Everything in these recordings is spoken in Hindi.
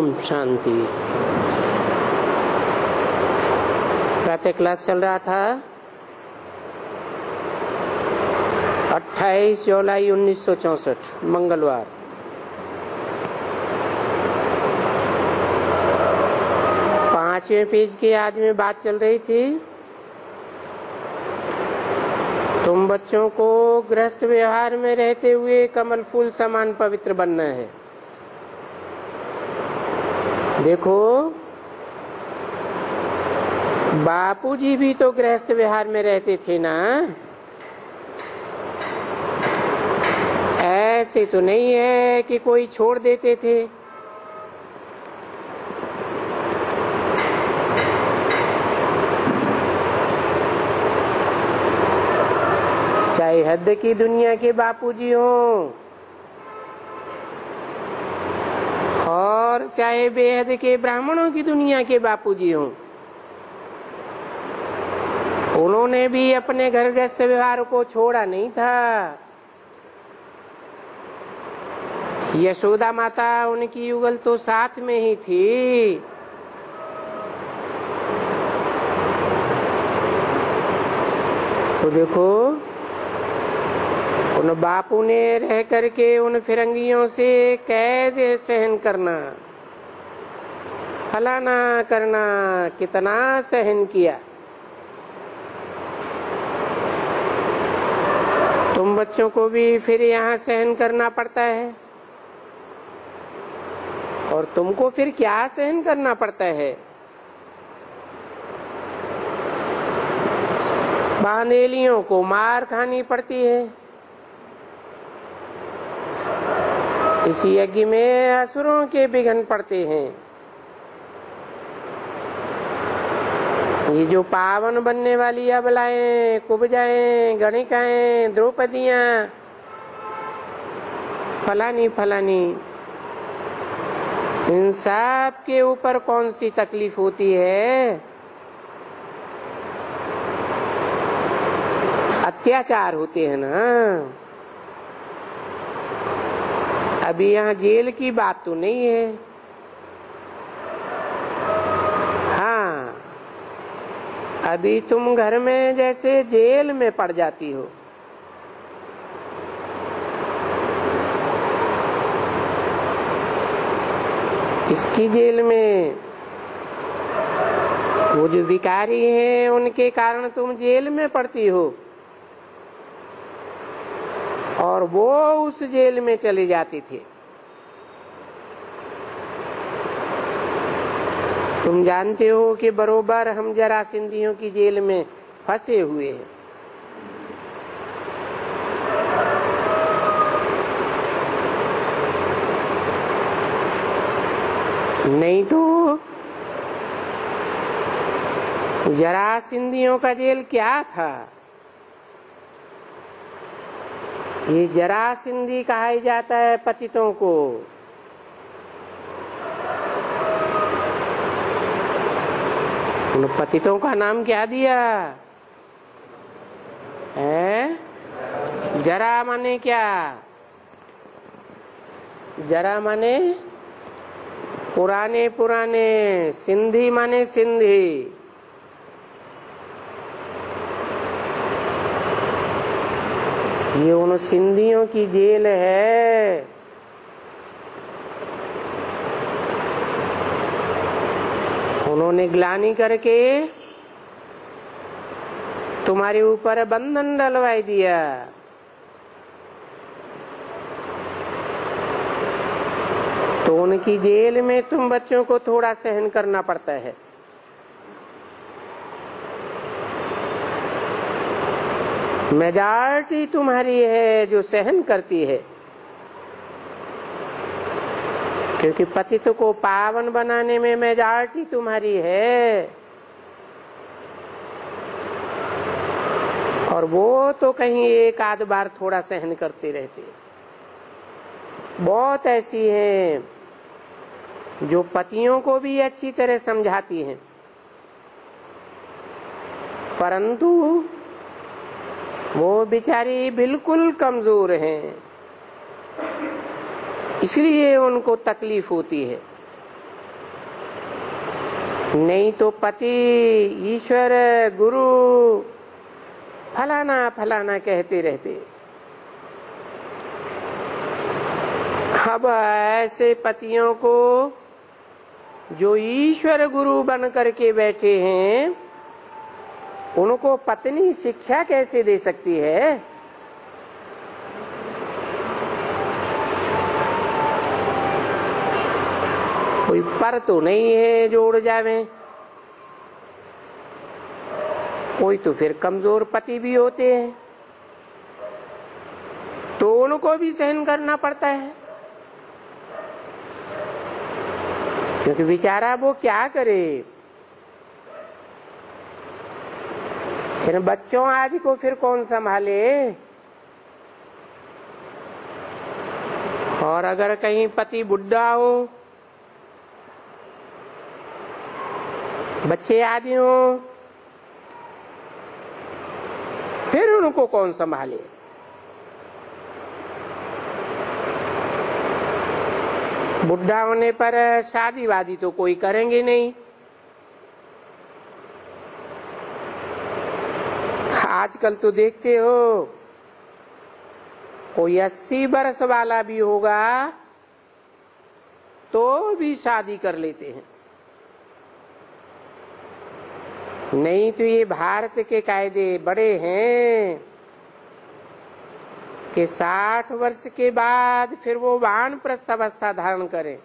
ओम शांति। प्रातः क्लास चल रहा था 28 जुलाई 1964 मंगलवार। पांचवें पेज की आज में बात चल रही थी, तुम बच्चों को गृहस्थ व्यवहार में रहते हुए कमल फूल समान पवित्र बनना है। देखो बापू जी भी तो गृहस्थ विहार में रहते थे ना, ऐसे तो नहीं है कि कोई छोड़ देते थे। चाहे हद की दुनिया के बापू जी हों और चाहे बेहद के ब्राह्मणों की दुनिया के बापूजी हों, उन्होंने भी अपने घर गृहस्थ व्यवहार को छोड़ा नहीं था। यशोदा माता उनकी युगल तो साथ में ही थी। तो देखो उन बापू ने रह करके उन फिरंगियों से कैद सहन करना, फलाना करना कितना सहन किया। तुम बच्चों को भी फिर यहाँ सहन करना पड़ता है, और तुमको फिर क्या सहन करना पड़ता है। बांधेलियों को मार खानी पड़ती है। इस यज्ञ में असुरों के विघ्न पड़ते हैं। ये जो पावन बनने वाली अबलाएं, कुबजाएं, गणिकाएं, द्रौपदियां, फलानी फलानी, इन सब के ऊपर कौन सी तकलीफ होती है। अत्याचार होते हैं ना। अभी यहाँ जेल की बात तो नहीं है। हाँ, अभी तुम घर में जैसे जेल में पड़ जाती हो, इसकी जेल में वो जो विकारी हैं उनके कारण तुम जेल में पड़ती हो, और वो उस जेल में चले जाते थे। तुम जानते हो कि बरोबर हम जरासिंधियों की जेल में फंसे हुए हैं। नहीं तो जरासिंधियों का जेल क्या था, ये जरासिंधी कहा जाता है पतितों को। उन पतितों का नाम क्या दिया है? जरा माने क्या? जरा माने पुराने पुराने, सिंधी माने सिंधी। ये उन सिंधियों की जेल है। उन्होंने ग्लानि करके तुम्हारे ऊपर बंधन डलवाई दिया। तो उनकी जेल में तुम बच्चों को थोड़ा सहन करना पड़ता है। मेजॉरिटी तुम्हारी है जो सहन करती है, क्योंकि पतित को पावन बनाने में मेजॉरिटी तुम्हारी है, और वो तो कहीं एक आध बार थोड़ा सहन करती रहती है। बहुत ऐसी हैं जो पतियों को भी अच्छी तरह समझाती हैं, परंतु वो बेचारी बिल्कुल कमजोर हैं, इसलिए उनको तकलीफ होती है। नहीं तो पति, ईश्वर, गुरु, फलाना फलाना कहते रहते। अब ऐसे पतियों को जो ईश्वर गुरु बन करके बैठे हैं, उनको पत्नी शिक्षा कैसे दे सकती है? कोई पर तो नहीं है जो उड़ जावे। कोई तो फिर कमजोर पति भी होते हैं, तो उनको भी सहन करना पड़ता है, क्योंकि बेचारा वो क्या करे। फिर बच्चों आदि को फिर कौन संभाले? और अगर कहीं पति बुढ़ा हो, बच्चे आदि हो, फिर उनको कौन संभाले? बुढ़ा होने पर शादी वादी तो कोई करेंगे नहीं। आजकल तो देखते हो, कोई 80 वर्ष वाला भी होगा तो भी शादी कर लेते हैं। नहीं तो ये भारत के कायदे बड़े हैं कि 60 वर्ष के बाद फिर वो वानप्रस्थ अवस्था धारण करें,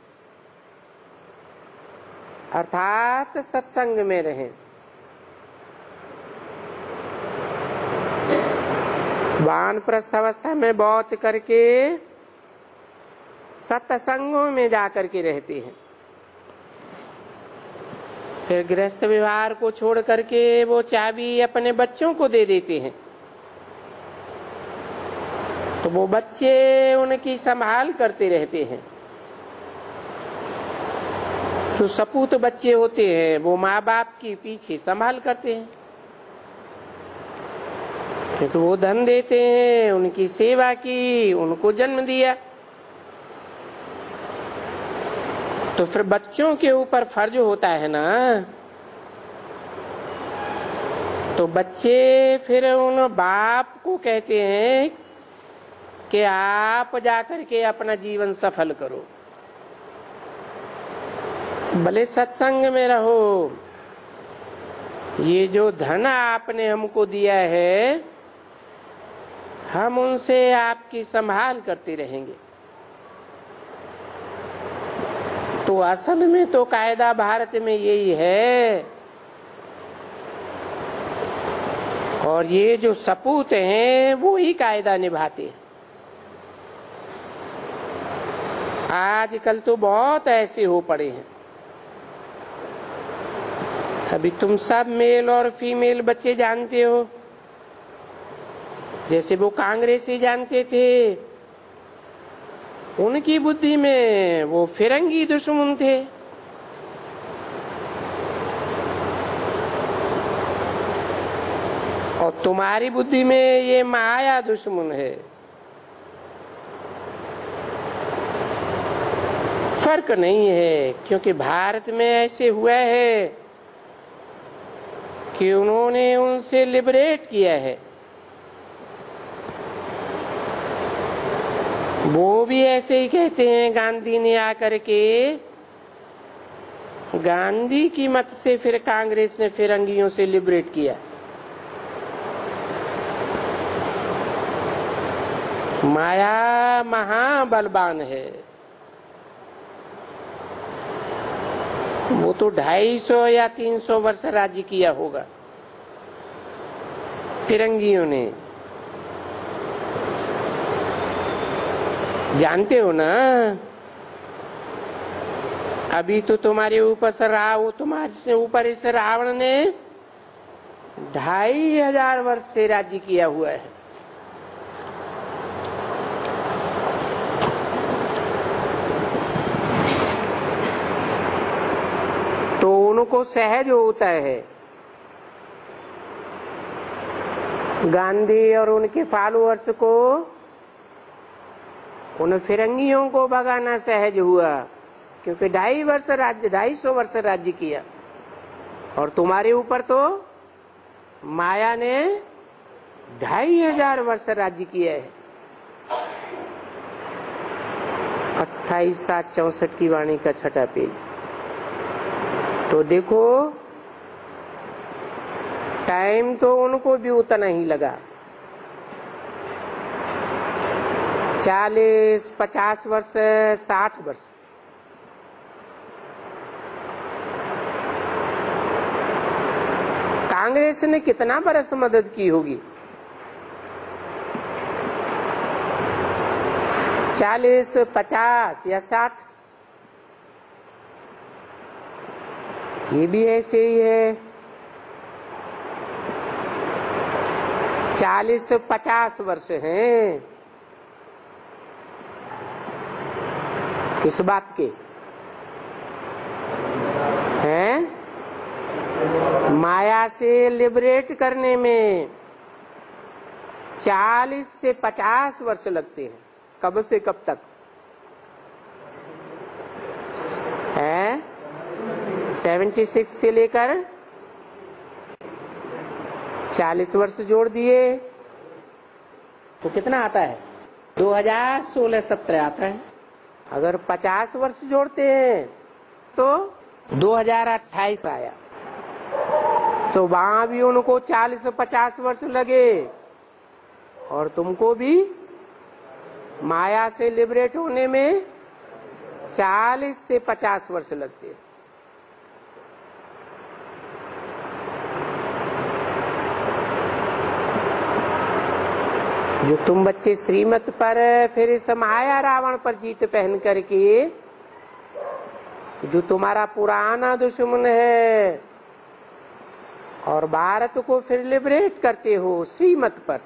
अर्थात सत्संग में रहें। वानप्रस्थ अवस्था में बहुत करके सत्संगों में जाकर के रहते हैं। फिर गृहस्थ व्यवहार को छोड़ करके वो चाबी अपने बच्चों को दे देते हैं, तो वो बच्चे उनकी संभाल करते रहते हैं। तो सपूत बच्चे होते हैं, वो माँ बाप के पीछे संभाल करते हैं, तो वो धन देते हैं, उनकी सेवा की, उनको जन्म दिया, तो फिर बच्चों के ऊपर फर्ज होता है ना। तो बच्चे फिर उन बाप को कहते हैं कि आप जाकर के अपना जीवन सफल करो, भले सत्संग में रहो। ये जो धन आपने हमको दिया है, हम उनसे आपकी संभाल करते रहेंगे। तो असल में तो कायदा भारत में यही है। और ये जो सपूत हैं वो ही कायदा निभाते हैं। आजकल तो बहुत ऐसे हो पड़े हैं। अभी तुम सब मेल और फीमेल बच्चे जानते हो, जैसे वो कांग्रेसी जानते थे, उनकी बुद्धि में वो फिरंगी दुश्मन थे। और तुम्हारी बुद्धि में ये माया दुश्मन है। फर्क नहीं है, क्योंकि भारत में ऐसे हुआ है कि उन्होंने उनसे लिबरेट किया है। वो भी ऐसे ही कहते हैं, गांधी ने आकर के, गांधी की मत से फिर कांग्रेस ने फिरंगियों से लिबरेट किया। माया महाबलवान है। वो तो 250 या 300 वर्ष राज्य किया होगा फिरंगियों ने, जानते हो ना। अभी तो तुम्हारे ऊपर से रावण ने 2500 वर्ष से राज्य किया हुआ है। को सहज होता है। गांधी और उनके फॉलोअर्स को, उन फिरंगियों को भगाना सहज हुआ, क्योंकि 250 वर्ष राज्य किया। और तुम्हारे ऊपर तो माया ने 2500 वर्ष राज्य किया है। 28:764 की वाणी का 6ठा पेज। तो देखो टाइम तो उनको भी उतना ही लगा, 40, 50 वर्ष, 60 वर्ष। कांग्रेस ने कितना बरस मदद की होगी? 40, 50 या 60। ये भी ऐसे ही है, 40-50 वर्ष हैं इस बात के, हैं माया से लिबरेट करने में 40 से 50 वर्ष लगते हैं। कब से कब तक है? 76 से लेकर 40 वर्ष जोड़ दिए तो कितना आता है? 2016-17 आता है। अगर 50 वर्ष जोड़ते हैं तो 2028 आया। तो वहां भी उनको 40-50 वर्ष लगे और तुमको भी माया से लिबरेट होने में 40 से 50 वर्ष लगते हैं। जो तुम बच्चे श्रीमत पर फिर इस माया रावण पर जीत पहन करके जो तुम्हारा पुराना दुश्मन है और भारत को फिर लिबरेट करते हो श्रीमत पर,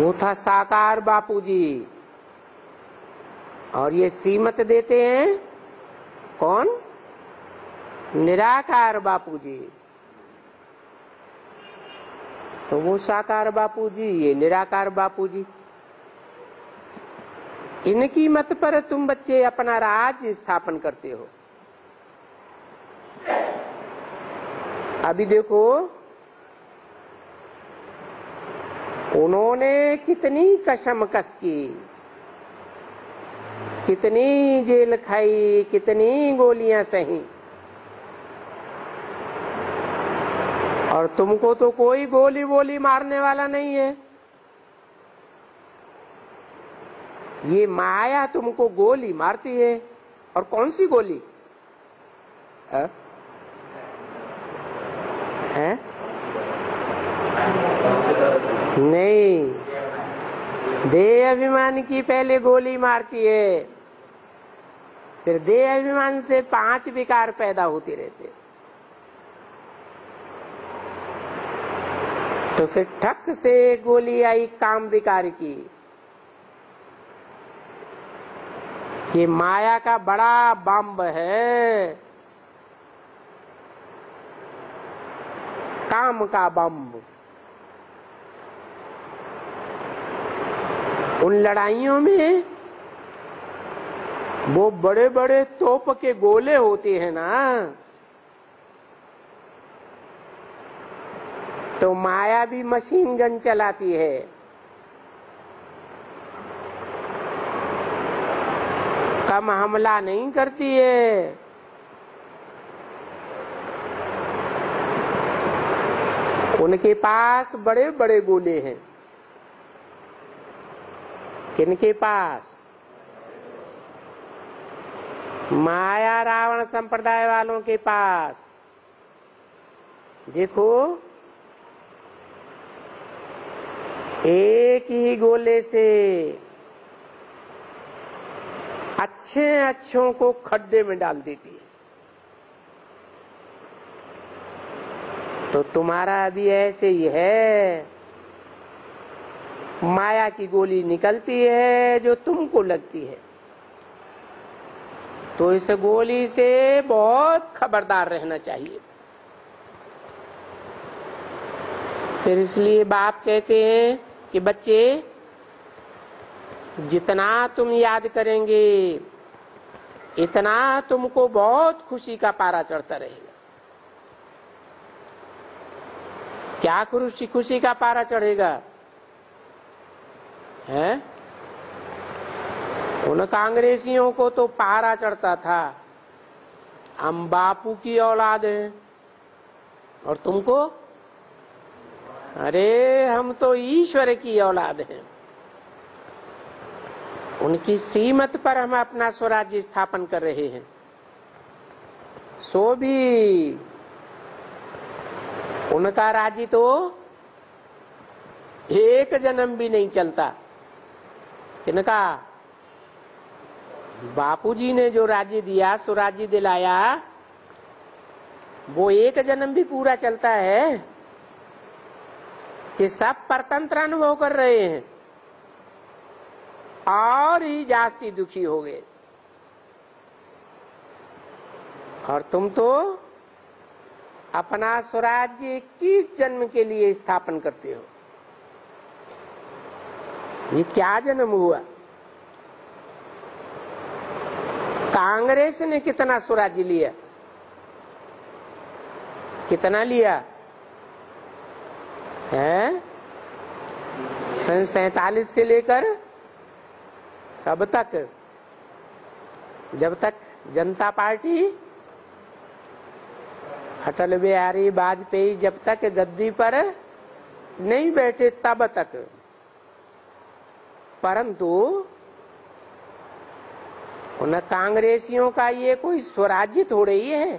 वो था साकार बापू जी। और ये श्रीमत देते हैं कौन? निराकार बापू जी। तो वो साकार बापू जी, ये निराकार बापू जी, इनकी मत पर तुम बच्चे अपना राज स्थापन करते हो। अभी देखो उन्होंने कितनी कशमकश की, कितनी जेल खाई, कितनी गोलियां सही, और तुमको तो कोई गोली वोली मारने वाला नहीं है। ये माया तुमको गोली मारती है, और कौन सी गोली है? नहीं, देह अभिमान की पहले गोली मारती है, फिर देह अभिमान से 5 विकार पैदा होते रहते, तो फिर ठक से गोली आई काम विकार की। ये माया का बड़ा बम है, काम का बम। उन लड़ाइयों में वो बड़े बड़े तोप के गोले होते हैं ना, तो माया भी मशीन गन चलाती है। कम हमला नहीं करती है, उनके पास बड़े बड़े गोले हैं। किनके पास? माया रावण संप्रदाय वालों के पास। देखो एक ही गोले से अच्छे अच्छों को खड्डे में डाल देती है। तो तुम्हारा अभी ऐसे ही है, माया की गोली निकलती है जो तुमको लगती है। तो इस गोली से बहुत खबरदार रहना चाहिए। फिर इसलिए बाप कहते हैं कि बच्चे जितना तुम याद करेंगे इतना तुमको बहुत खुशी का पारा चढ़ता रहेगा। क्या खुशी का पारा चढ़ेगा है? उन कांग्रेसियों को तो पारा चढ़ता था, हम बापू की औलाद हैं, और तुमको, अरे हम तो ईश्वर की औलाद हैं। उनकी श्रीमत पर हम अपना स्वराज्य स्थापन कर रहे हैं। सो भी उनका राज्य तो एक जन्म भी नहीं चलता। इनका बापूजी ने जो राज्य दिया, स्वराज्य दिलाया, वो एक जन्म भी पूरा चलता है कि सब परतंत्र अनुभव कर रहे हैं और ही जास्ती दुखी हो गए। और तुम तो अपना स्वराज्य 21 जन्म के लिए स्थापन करते हो। ये क्या जन्म हुआ? कांग्रेस ने कितना स्वराज्य लिया, कितना लिया है? सन 47 से लेकर कब तक, जब तक जनता पार्टी अटल बिहारी वाजपेयी जब तक गद्दी पर नहीं बैठे तब तक। परंतु उन कांग्रेसियों का ये कोई स्वराज्य थोड़े ही है।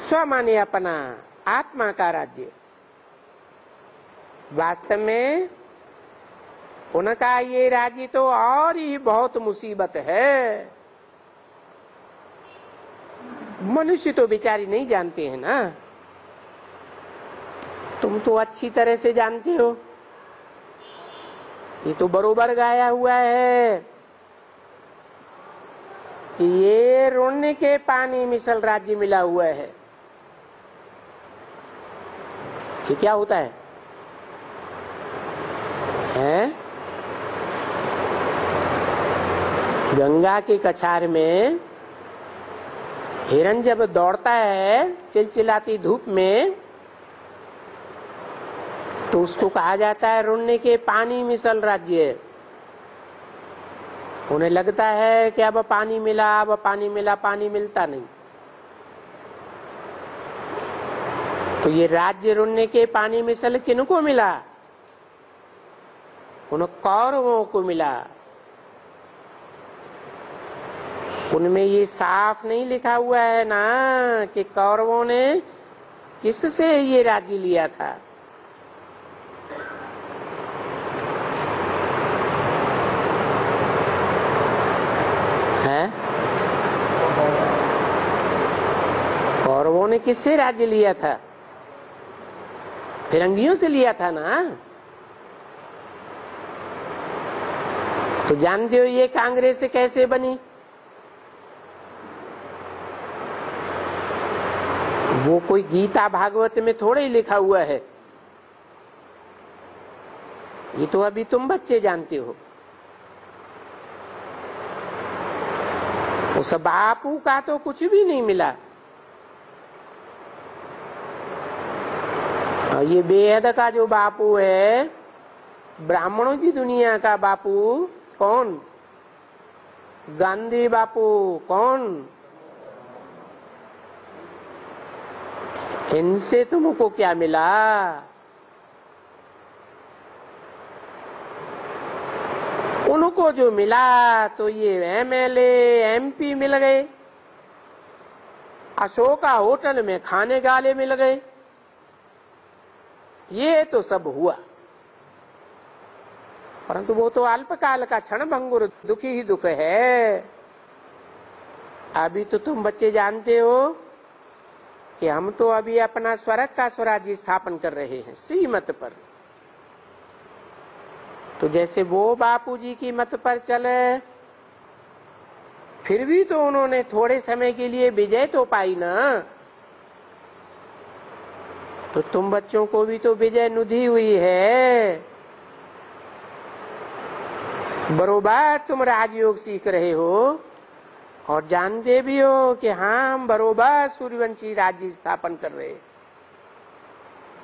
स्व माने अपना, आत्मा का राज्य। वास्तव में उनका ये राज्य तो और ही बहुत मुसीबत है। मनुष्य तो बेचारी नहीं जानते हैं ना, तुम तो अच्छी तरह से जानते हो। ये तो बरोबर गाया हुआ है कि ये रोने के पानी मिसल राज्य मिला हुआ है। ये क्या होता है हैं? गंगा के कछार में हिरण जब दौड़ता है चिलचिलाती धूप में, तो उसको कहा जाता है रुन्ने के पानी मिसल राज्य। उन्हें लगता है कि अब पानी मिला, अब पानी मिला, पानी मिलता नहीं। तो ये राज्य रुन्ने के पानी मिसल किनको मिला? उन कौरवों को मिला। उनमें ये साफ नहीं लिखा हुआ है ना कि कौरवों ने किससे ये राज्य लिया था। हैं? कौरवों ने किससे राज्य लिया था? फिरंगियों से लिया था ना। तो जानते हो ये कांग्रेस से कैसे बनी? वो कोई गीता भागवत में थोड़े ही लिखा हुआ है। ये तो अभी तुम बच्चे जानते हो। उस बापू का तो कुछ भी नहीं मिला। और ये बेहद का जो बापू है, ब्राह्मणों की दुनिया का बापू कौन? गांधी बापू कौन? इनसे तुमको क्या मिला? उनको जो मिला तो ये MLA MP मिल गए, अशोका होटल में खाने वाले मिल गए। ये तो सब हुआ, परंतु वो तो अल्पकाल का क्षण भंगुर दुखी ही दुख है। अभी तो तुम बच्चे जानते हो कि हम तो अभी अपना स्वर्ग का स्वराज्य स्थापन कर रहे हैं श्रीमत पर। तो जैसे वो बापूजी की मत पर चले, फिर भी तो उन्होंने थोड़े समय के लिए विजय तो पाई ना। तो तुम बच्चों को भी तो विजय नुधी हुई है। बरोबर तुम राजयोग सीख रहे हो और जानते भी हो कि हम बरोबर सूर्यवंशी राज्य स्थापन कर रहे हैं।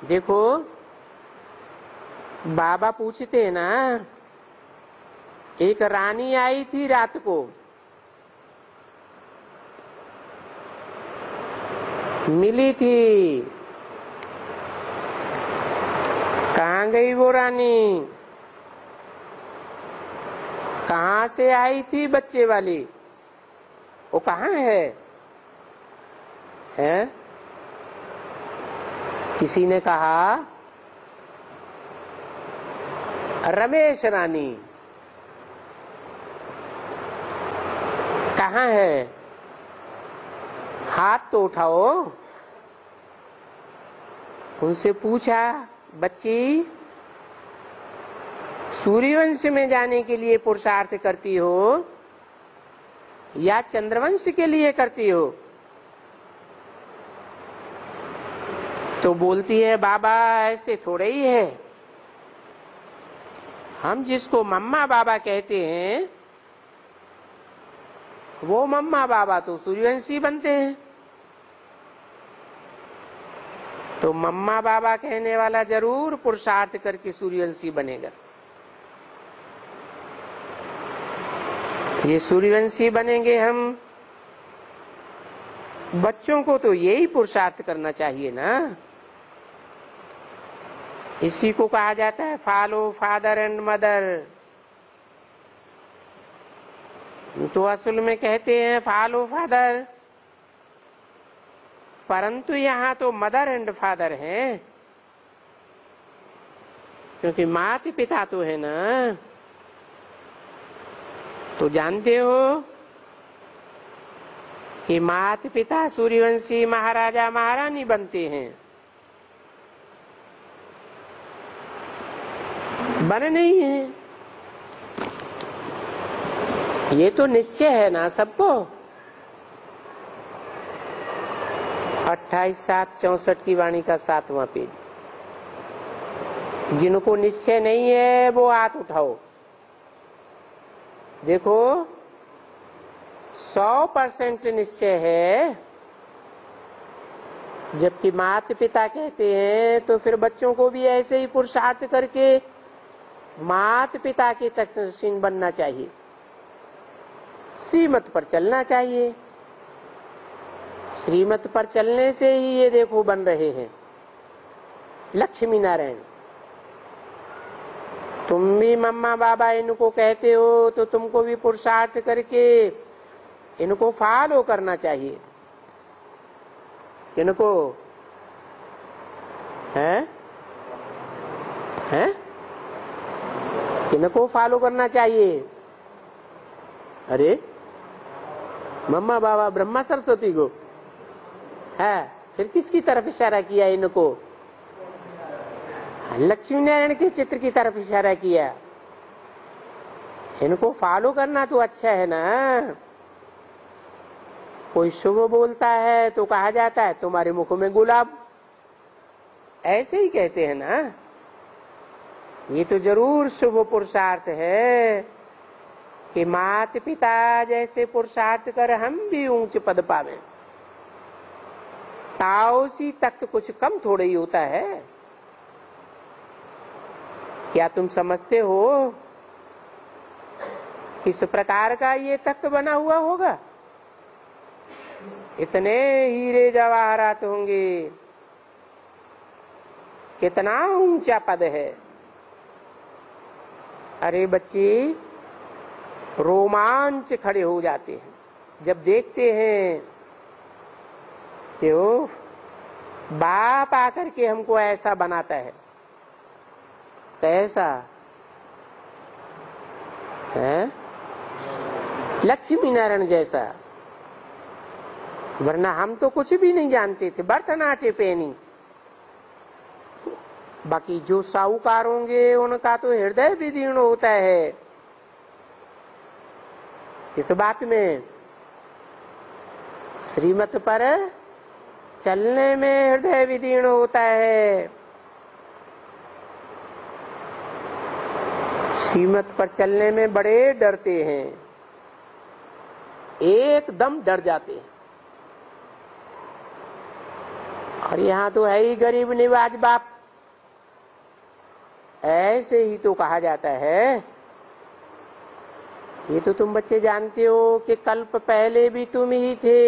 देखो बाबा पूछते हैं ना, एक रानी आई थी रात को, मिली थी, कहाँ गई वो रानी, कहाँ से आई थी बच्चे वाली, वो कहाँ है? किसी ने कहा रमेश रानी। कहाँ है? हाथ तो उठाओ। उनसे पूछा, बच्ची सूर्यवंश में जाने के लिए पुरुषार्थ करती हो या चंद्रवंश के लिए करती हो? तो बोलती है, बाबा ऐसे थोड़े ही है, हम जिसको मम्मा बाबा कहते हैं वो मम्मा बाबा तो सूर्यवंशी बनते हैं, तो मम्मा बाबा कहने वाला जरूर पुरुषार्थ करके सूर्यवंशी बनेगा। ये सूर्यवंशी बनेंगे हम, बच्चों को तो यही पुरुषार्थ करना चाहिए ना। इसी को कहा जाता है फॉलो फादर एंड मदर। तो असल में कहते हैं फॉलो फादर, परंतु यहाँ तो मदर एंड फादर हैं, क्योंकि माता पिता तो है ना। तो जानते हो कि माता पिता सूर्यवंशी महाराजा महारानी बनते हैं, बने नहीं है, ये तो निश्चय है ना सबको। 28/7/64 की वाणी का 7वां पेज। जिनको निश्चय नहीं है वो हाथ उठाओ। देखो 100% निश्चय है, जबकि माता पिता कहते हैं तो फिर बच्चों को भी ऐसे ही पुरुषार्थ करके माता पिता के तकसीन बनना चाहिए, श्रीमत पर चलना चाहिए। श्रीमत पर चलने से ही ये देखो बन रहे हैं लक्ष्मी नारायण। तुम भी मम्मा बाबा इनको कहते हो तो तुमको भी पुरुषार्थ करके इनको फॉलो करना चाहिए। इनको है इनको फॉलो करना चाहिए। अरे मम्मा बाबा ब्रह्मा सरस्वती को है, फिर किसकी तरफ इशारा किया? इनको लक्ष्मी नारायण के चित्र की तरफ इशारा किया। इनको फॉलो करना तो अच्छा है ना। कोई शुभ बोलता है तो कहा जाता है तुम्हारे मुख में गुलाब, ऐसे ही कहते हैं ना। ये तो जरूर शुभ पुरुषार्थ है कि माता पिता जैसे पुरुषार्थ कर हम भी ऊंच पद पावे। ताऊसी तक कुछ कम थोड़ा ही होता है। क्या तुम समझते हो किस प्रकार का ये तख्त बना हुआ होगा? इतने हीरे जवाहरात होंगे, कितना ऊंचा पद है। अरे बच्चे रोमांच खड़े हो जाते हैं जब देखते हैं कि ओ बाप आकर के हमको ऐसा बनाता है, ऐसा है लक्ष्मी नारायण जैसा, वरना हम तो कुछ भी नहीं जानते थे, भरतनाट्य पेनी। बाकी जो साहूकार होंगे उनका तो हृदय भी दीर्ण होता है इस बात में, श्रीमत पर चलने में हृदय भी दीर्ण होता है। सीमत पर चलने में बड़े डरते हैं, एकदम डर जाते हैं। और यहाँ तो है ही गरीब निवाज बाप। ऐसे ही तो कहा जाता है, ये तो तुम बच्चे जानते हो कि कल्प पहले भी तुम ही थे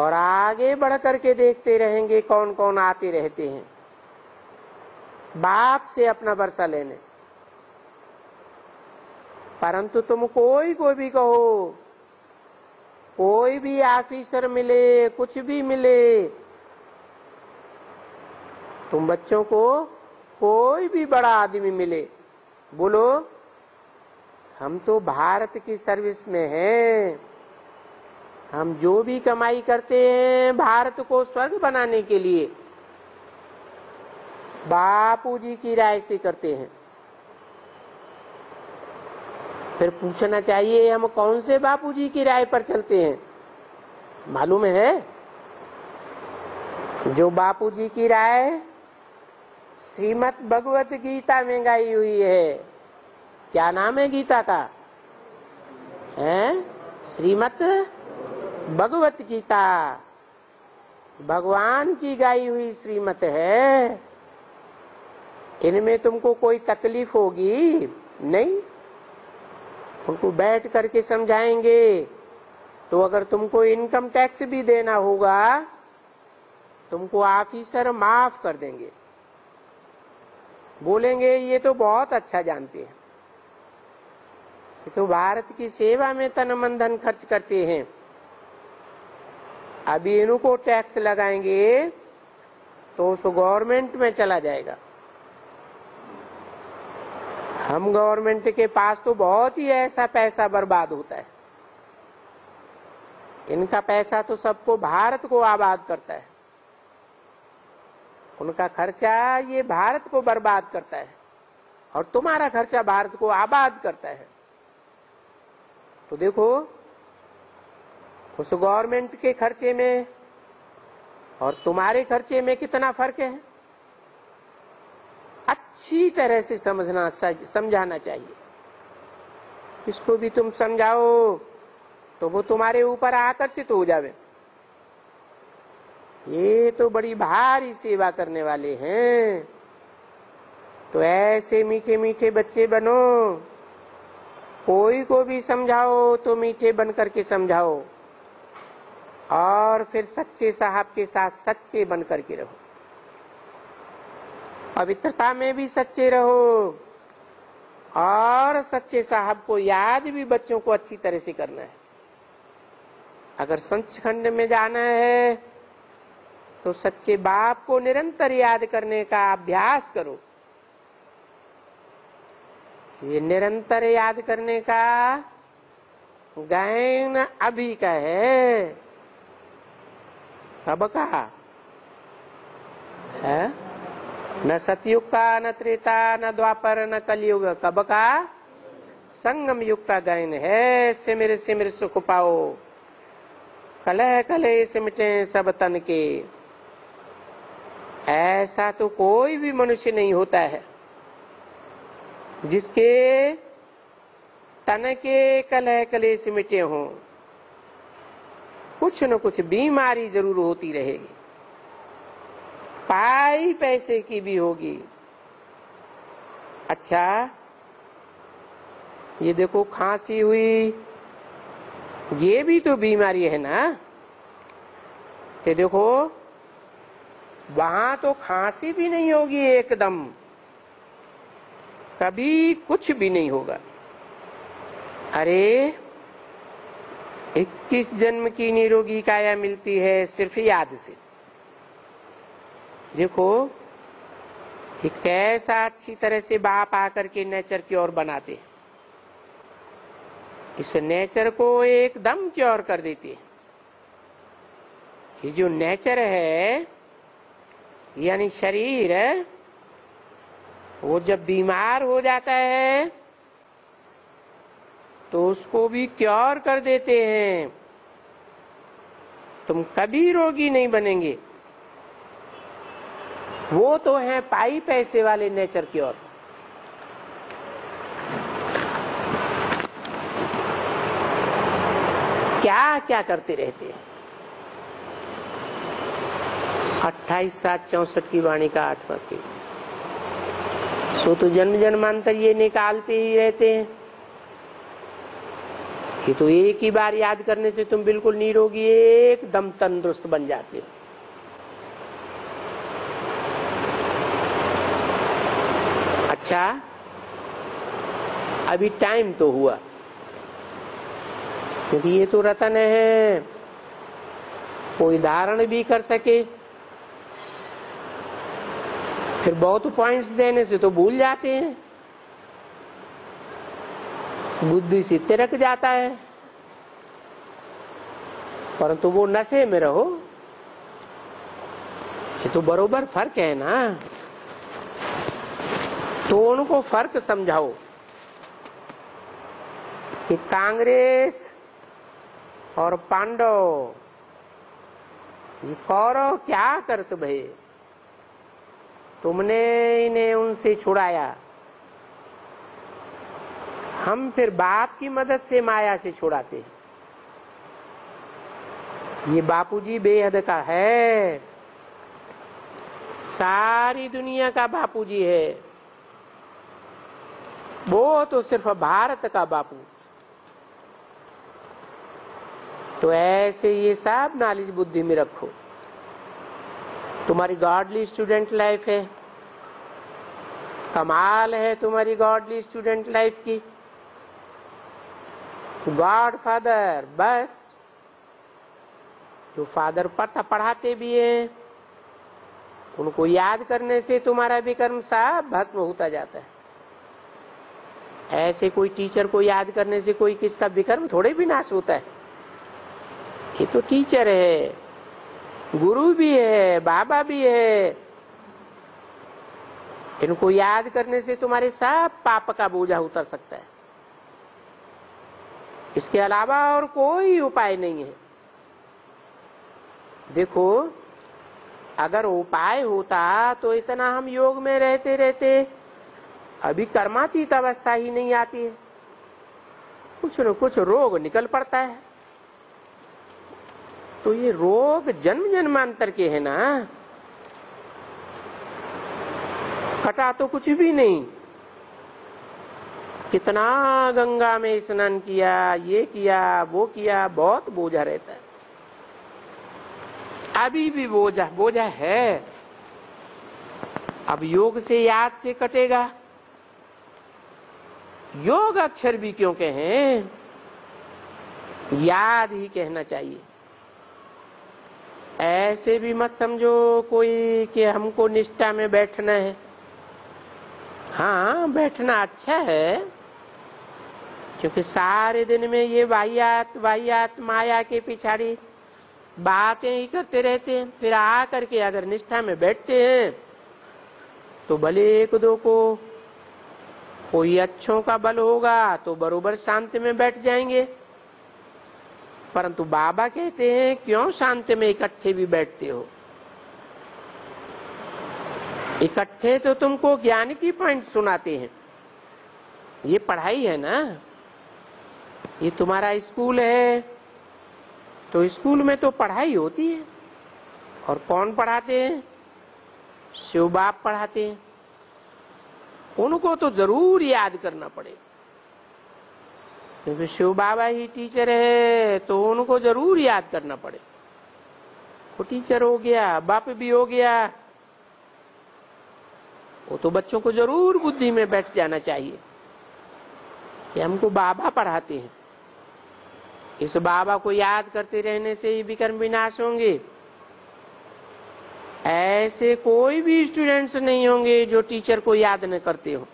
और आगे बढ़ करके देखते रहेंगे कौन कौन आते रहते हैं बाप से अपना वर्षा लेने। परंतु तुम कोई को भी कहो, कोई भी ऑफिसर मिले, कुछ भी मिले, तुम बच्चों को कोई भी बड़ा आदमी मिले, बोलो हम तो भारत की सर्विस में हैं, हम जो भी कमाई करते हैं भारत को स्वर्ग बनाने के लिए बापू जी की राय से करते हैं। फिर पूछना चाहिए हम कौन से बापू जी की राय पर चलते हैं। मालूम है जो बापू जी की राय श्रीमद् भगवत गीता में गाई हुई है, क्या नाम है गीता का है? श्रीमद् भगवत गीता, भगवान की गाई हुई श्रीमत है। इनमें तुमको कोई तकलीफ होगी नहीं, उनको बैठ करके समझाएंगे। तो अगर तुमको इनकम टैक्स भी देना होगा, तुमको ऑफिसर माफ कर देंगे, बोलेंगे ये तो बहुत अच्छा जानते हैं, ये तो भारत की सेवा में तन मन धन खर्च करते हैं। अभी इनको टैक्स लगाएंगे तो उस गवर्नमेंट में चला जाएगा। हम गवर्नमेंट के पास तो बहुत ही ऐसा पैसा बर्बाद होता है, इनका पैसा तो सबको भारत को आबाद करता है, उनका खर्चा ये भारत को बर्बाद करता है और तुम्हारा खर्चा भारत को आबाद करता है। तो देखो उस गवर्नमेंट के खर्चे में और तुम्हारे खर्चे में कितना फर्क है। अच्छी तरह से समझाना चाहिए। इसको भी तुम समझाओ तो वो तुम्हारे ऊपर आकर्षित हो जावे, ये तो बड़ी भारी सेवा करने वाले हैं। तो ऐसे मीठे मीठे बच्चे बनो, कोई को भी समझाओ तो मीठे बन करके समझाओ और फिर सच्चे साहब के साथ सच्चे बन करके रहो, पवित्रता में भी सच्चे रहो और सच्चे साहब को याद भी बच्चों को अच्छी तरह से करना है। अगर संचखंड में जाना है तो सच्चे बाप को निरंतर याद करने का अभ्यास करो। ये निरंतर याद करने का गायन अभी का है, कब का है? न सतयुग का, न त्रेता, न द्वापर, न कलयुग, कब का? संगम युग का गायन है। सिमर सिमर सुख पाओ, कलह कलह सिमटे सब तन के। ऐसा तो कोई भी मनुष्य नहीं होता है जिसके तन के कलह कलह सिमटे हों। कुछ न कुछ बीमारी जरूर होती रहेगी, पाई पैसे की भी होगी। अच्छा ये देखो खांसी हुई, ये भी तो बीमारी है ना। ये देखो वहां तो खांसी भी नहीं होगी, एकदम कभी कुछ भी नहीं होगा। अरे 21 जन्म की निरोगी काया मिलती है सिर्फ याद से। देखो कि कैसा अच्छी तरह से बाप आकर के नेचर की ओर बनाते, इस नेचर को एकदम क्योर कर देते। ये जो नेचर है यानी शरीर है, वो जब बीमार हो जाता है तो उसको भी क्योर कर देते हैं। तुम कभी रोगी नहीं बनेंगे। वो तो हैं पाई पैसे वाले नेचर की ओर, क्या क्या करते रहते हैं। 28-7-64 की वाणी का 8वां पद। सो तो जन्म जन्मांतर ये निकालते ही रहते हैं कि तो एक ही बार याद करने से तुम बिल्कुल निरोगी एकदम तंदुरुस्त बन जाते हो। अच्छा अभी टाइम तो हुआ, क्योंकि ये तो रतन है, कोई धारण भी कर सके, फिर बहुत पॉइंट्स देने से तो भूल जाते हैं, बुद्धि से तिरक जाता है। परंतु वो नशे में रहो, ये तो बरोबर फर्क है ना, तो उनको फर्क समझाओ कि कांग्रेस और पांडव ये कौरव क्या करते भाई, तुमने इन्हें उनसे छुड़ाया, हम फिर बाप की मदद से माया से छुड़ाते। ये बापू जी बेहद का है, सारी दुनिया का बापू जी है, वो तो सिर्फ भारत का बापू। तो ऐसे ये सब नॉलेज बुद्धि में रखो, तुम्हारी गॉडली स्टूडेंट लाइफ है, कमाल है तुम्हारी गॉडली स्टूडेंट लाइफ की। गॉड फादर बस जो फादर पढ़ाते भी हैं, उनको याद करने से तुम्हारा विकर्म सब भस्म होता जाता है। ऐसे कोई टीचर को याद करने से कोई किसका विकर्म थोड़े भी नाश होता है। ये तो टीचर है, गुरु भी है, बाबा भी है, इनको याद करने से तुम्हारे सब पाप का बोझा उतर सकता है। इसके अलावा और कोई उपाय नहीं है। देखो अगर उपाय होता तो इतना हम योग में रहते रहते अभी कर्मातीत अवस्था ही नहीं आती है, कुछ न कुछ रोग निकल पड़ता है। तो ये रोग जन्म जन्मांतर के है ना, कटा तो कुछ भी नहीं। कितना गंगा में स्नान किया, ये किया, वो किया, बहुत बोझा रहता है, अभी भी बोझा है। अब योग से याद से कटेगा। योग अक्षर भी क्यों कहें, याद ही कहना चाहिए। ऐसे भी मत समझो कोई कि हमको निष्ठा में बैठना है। हाँ बैठना अच्छा है, क्योंकि सारे दिन में ये वाहियात माया के पिछाड़ी बातें ही करते रहते हैं। फिर आ करके अगर निष्ठा में बैठते हैं तो भले एक दो को कोई अच्छों का बल होगा तो बरोबर शांति में बैठ जाएंगे। परंतु बाबा कहते हैं क्यों शांति में इकट्ठे भी बैठते हो, इकट्ठे तो तुमको ज्ञान की पॉइंट सुनाते हैं। ये पढ़ाई है ना, ये तुम्हारा स्कूल है, तो स्कूल में तो पढ़ाई होती है। और कौन पढ़ाते हैं, शिव बाबा पढ़ाते हैं, उनको तो जरूर याद करना पड़ेगा, क्योंकि शिव बाबा ही टीचर है, तो उनको जरूर याद करना पड़े। वो टीचर हो गया, बाप भी हो गया, वो तो बच्चों को जरूर बुद्धि में बैठ जाना चाहिए कि हमको बाबा पढ़ाते हैं, इस बाबा को याद करते रहने से ही विकर्म विनाश होंगे। ऐसे कोई भी स्टूडेंट्स नहीं होंगे जो टीचर को याद न करते हो,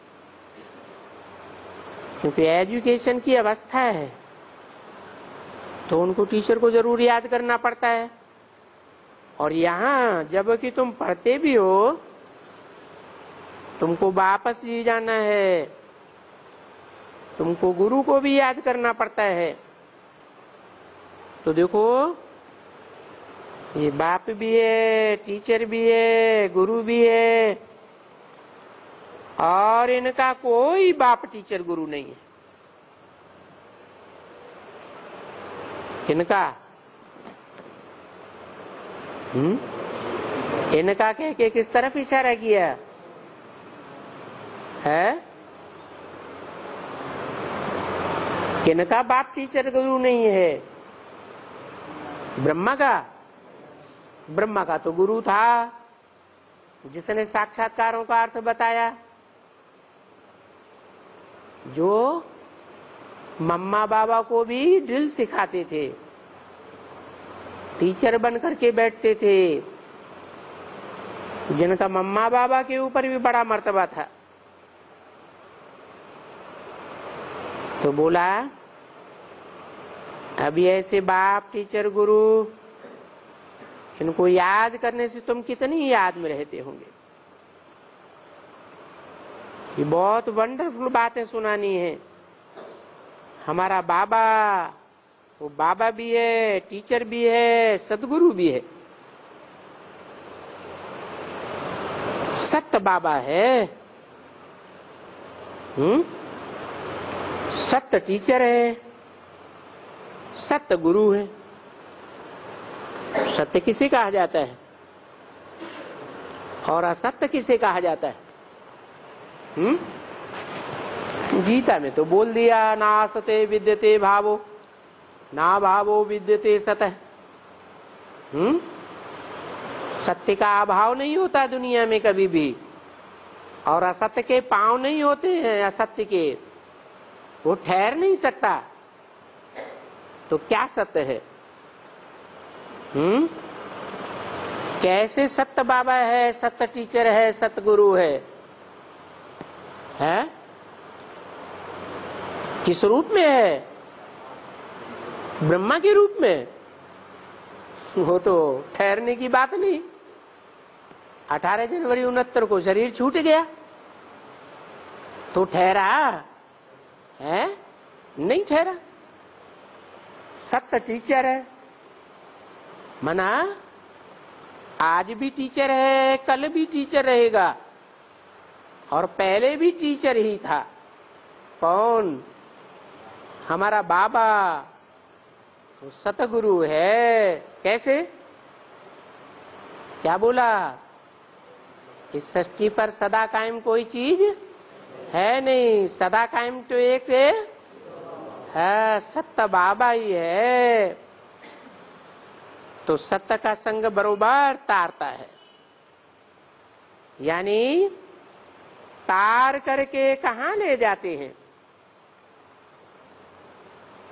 क्योंकि एजुकेशन की अवस्था है, तो उनको टीचर को जरूर याद करना पड़ता है। और यहाँ जबकि तुम पढ़ते भी हो, तुमको वापस जी जाना है, तुमको गुरु को भी याद करना पड़ता है। तो देखो ये बाप भी है, टीचर भी है, गुरु भी है, और इनका कोई बाप टीचर गुरु नहीं है। इनका इनका कह के किस तरफ इशारा किया है? इनका बाप टीचर गुरु नहीं है, ब्रह्मा का। ब्रह्मा का तो गुरु था जिसने साक्षात्कारों का अर्थ बताया, जो मम्मा बाबा को भी ड्रिल सिखाते थे, टीचर बन करके बैठते थे, जिनका मम्मा बाबा के ऊपर भी बड़ा मर्तबा था। तो बोला अभी ऐसे बाप टीचर गुरु इनको याद करने से तुम कितनी याद में रहते होंगे। ये बहुत वंडरफुल बातें सुनानी है। हमारा बाबा वो बाबा भी है, टीचर भी है, सदगुरु भी है, सत्य बाबा है, सत्य टीचर है, सत्य गुरु है। सत्य किसे कहा जाता है और असत्य किसे कहा जाता है? गीता में तो बोल दिया, ना सते विद्यते भावो, ना भावो विद्यते सतः। सत्य का अभाव नहीं होता दुनिया में कभी भी, और असत्य के पांव नहीं होते हैं, असत्य के वो ठहर नहीं सकता। तो क्या सत्य है? कैसे सत्य बाबा है, सत्य टीचर है, सत्य गुरु है? किस रूप में है? ब्रह्मा के रूप में। वो तो ठहरने की बात नहीं। 18 जनवरी 69 को शरीर छूट गया तो ठहरा है? नहीं ठहरा। सत्य टीचर है, मना आज भी टीचर है, कल भी टीचर रहेगा, और पहले भी टीचर ही था। कौन? हमारा बाबा तो सतगुरु है। कैसे? क्या बोला? इस सृष्टि पर सदा कायम कोई चीज है नहीं, सदा कायम तो एक है, सत्य बाबा ही है। तो सत्य का संग बरोबर तारता है, यानी तार करके कहां ले जाते हैं?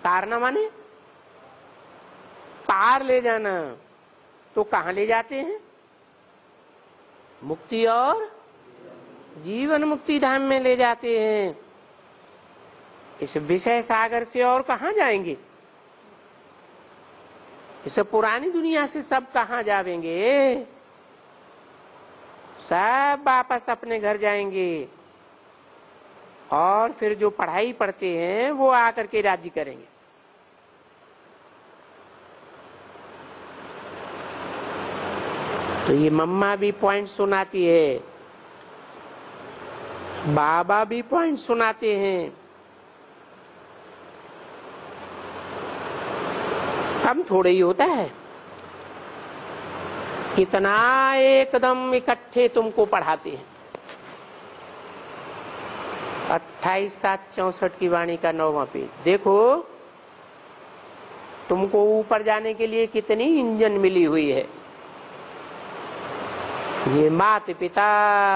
तारना माने पार ले जाना, तो कहां ले जाते हैं? मुक्ति और जीवन मुक्ति धाम में ले जाते हैं। इस विषय सागर से और कहां जाएंगे? इस पुरानी दुनिया से सब कहाँ जावेंगे? सब वापस अपने घर जाएंगे, और फिर जो पढ़ाई पढ़ते हैं वो आकर के राजी करेंगे। तो ये मम्मा भी पॉइंट सुनाती है, बाबा भी पॉइंट सुनाते हैं। कम थोड़े ही होता है, कितना एकदम इकट्ठे तुमको पढ़ाते हैं। 28/7/64 की वाणी का 9वां पेज देखो, तुमको ऊपर जाने के लिए कितनी इंजन मिली हुई है। ये माता पिता,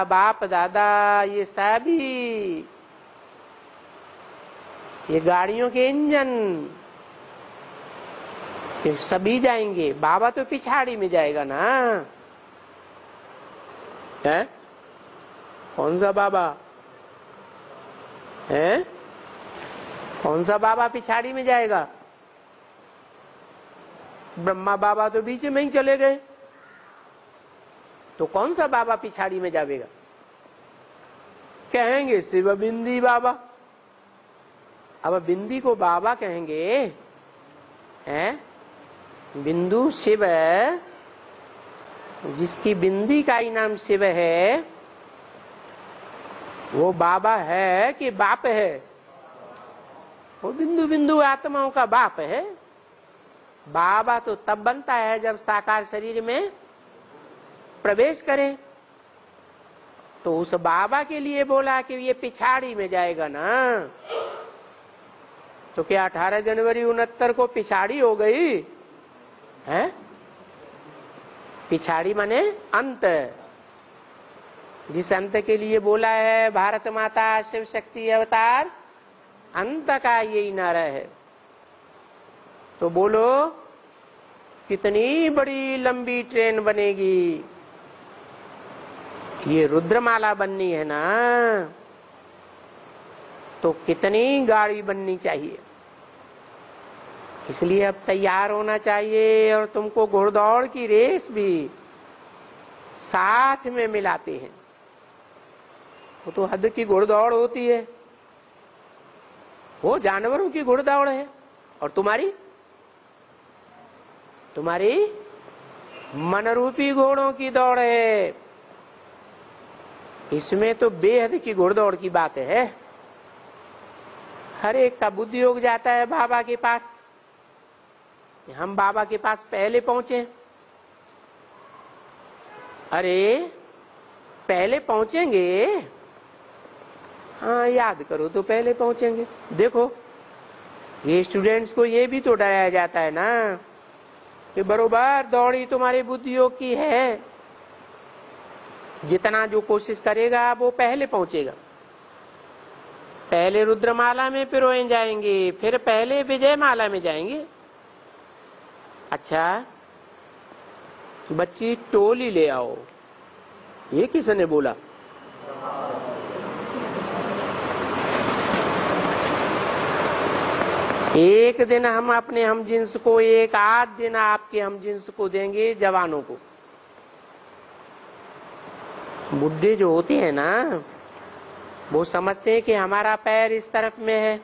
बाप दादा, ये सभी ये गाड़ियों के इंजन सभी जाएंगे, बाबा तो पिछाड़ी में जाएगा ना। है कौन सा बाबा? है कौन सा बाबा पिछाड़ी में जाएगा? ब्रह्मा बाबा तो बीच में ही चले गए, तो कौन सा बाबा पिछाड़ी में जाएगा? कहेंगे शिव बिंदी बाबा। अब बिंदी को बाबा कहेंगे, हैं? बिंदु शिव, जिसकी बिंदी का ही नाम शिव है, वो बाबा है कि बाप है? वो बिंदु बिंदु आत्माओं का बाप है। बाबा तो तब बनता है जब साकार शरीर में प्रवेश करे। तो उस बाबा के लिए बोला कि ये पिछाड़ी में जाएगा ना, तो क्या 18 जनवरी 69 को पिछाड़ी हो गई है? पिछाड़ी माने अंत, जिस अंत के लिए बोला है भारत माता शिव शक्ति अवतार, अंत का यही नारा है। तो बोलो कितनी बड़ी लंबी ट्रेन बनेगी, ये रुद्रमाला बननी है ना, तो कितनी गाड़ी बननी चाहिए। इसलिए अब तैयार होना चाहिए और तुमको घोड़दौड़ की रेस भी साथ में मिलाते हैं। वो तो हद की घोड़दौड़ होती है, वो जानवरों की घोड़दौड़ है, और तुम्हारी तुम्हारी मनरूपी घोड़ों की दौड़ है। इसमें तो बेहद की घोड़दौड़ की बात है। हर एक का बुद्धि योग जाता है बाबा के पास, हम बाबा के पास पहले पहुंचे। अरे पहले पहुंचेंगे, हाँ याद करो तो पहले पहुंचेंगे। देखो ये स्टूडेंट्स को ये भी तो डराया जाता है ना कि बरोबर दौड़ी तुम्हारी बुद्धि योग की है, जितना जो कोशिश करेगा वो पहले पहुंचेगा। पहले रुद्रमाला में पिरोए जाएंगे, फिर पहले विजयमाला में जाएंगे। अच्छा बच्ची टोली ले आओ, ये किसने बोला? एक दिन हम अपने हमजिन्स को, एक आध दिन आपके हमजिन्स को देंगे, जवानों को। बुड्ढे जो होते हैं ना वो समझते हैं कि हमारा पैर इस तरफ में है,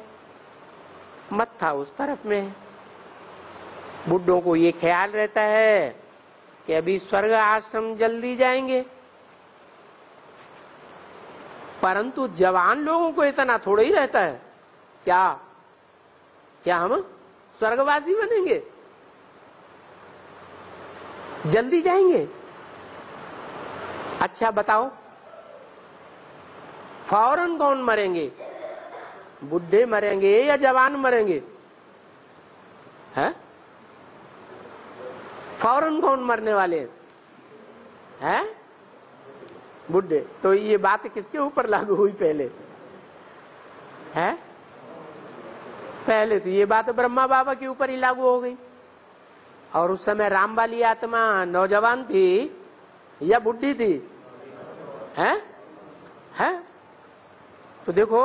मत्था उस तरफ में है। बुड्ढों को ये ख्याल रहता है कि अभी स्वर्ग आश्रम जल्दी जाएंगे, परंतु जवान लोगों को इतना थोड़ा ही रहता है। क्या क्या हम स्वर्गवासी बनेंगे? जल्दी जाएंगे? अच्छा बताओ फौरन कौन मरेंगे, बुड्ढे मरेंगे या जवान मरेंगे? है फौरन कौन मरने वाले हैं? बुड्ढे। तो ये बात किसके ऊपर लागू हुई पहले? है पहले तो ये बात ब्रह्मा बाबा के ऊपर ही लागू हो गई। और उस समय रामबली आत्मा नौजवान थी या बुड्ढी थी? है? तो देखो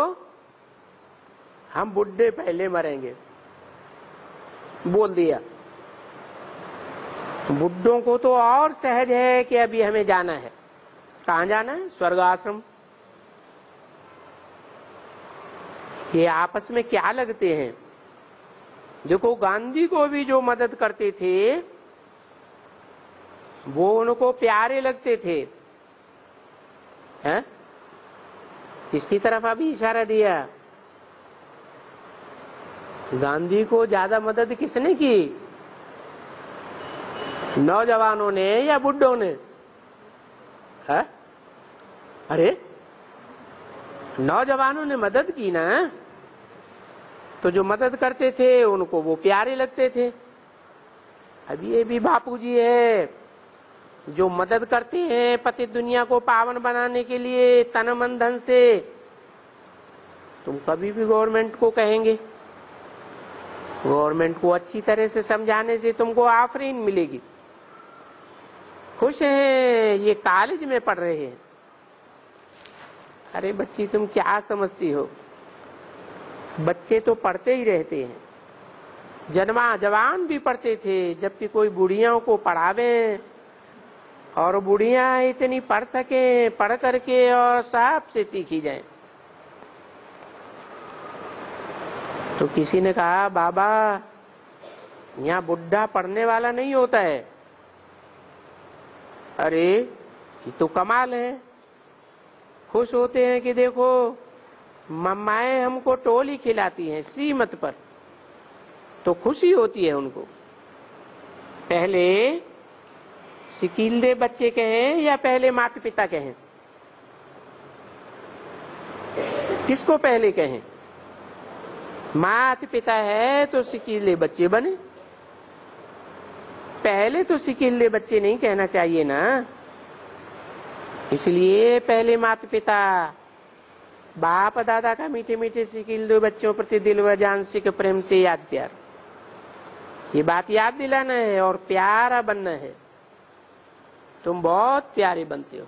हम बुड्ढे पहले मरेंगे बोल दिया। बुड्ढों को तो और सहज है कि अभी हमें जाना है। कहाँ जाना है? स्वर्ग आश्रम। ये आपस में क्या लगते हैं? देखो गांधी को भी जो मदद करते थे वो उनको प्यारे लगते थे, हैं? इसकी तरफ अभी इशारा दिया। गांधी को ज्यादा मदद किसने की, नौजवानों ने या बुड्ढों ने? है? अरे नौजवानों ने मदद की ना, तो जो मदद करते थे उनको वो प्यारे लगते थे। अब ये भी बापू जी है जो मदद करते हैं पति दुनिया को पावन बनाने के लिए तन मन धन से। तुम कभी भी गवर्नमेंट को कहेंगे, गवर्नमेंट को अच्छी तरह से समझाने से तुमको आफरीन मिलेगी। खुश हैं ये कॉलेज में पढ़ रहे हैं। अरे बच्ची तुम क्या समझती हो, बच्चे तो पढ़ते ही रहते हैं। जन्मा जवान भी पढ़ते थे, जबकि कोई बुढ़ियाओं को पढ़ावे और बुढ़िया इतनी पढ़ सके, पढ़ करके और साहब से तीखी जाए। तो किसी ने कहा बाबा यहाँ बुढ़ा पढ़ने वाला नहीं होता है। अरे ये तो कमाल है, खुश होते हैं कि देखो मम्माएं हमको टोली खिलाती हैं सीमत पर, तो खुशी होती है उनको। पहले शिथिल बच्चे के हैं या पहले माता पिता के हैं? किसको पहले कहें? माता पिता है तो शिथिल बच्चे बने, पहले तो शिथिल बच्चे नहीं कहना चाहिए ना। इसलिए पहले माता पिता, बाप दादा का मीठे मीठे शिथिल दो बच्चों प्रति दिल व जान से प्रेम से याद प्यार, ये बात याद दिलाना है और प्यारा बनना है। तुम बहुत प्यारे बनते हो,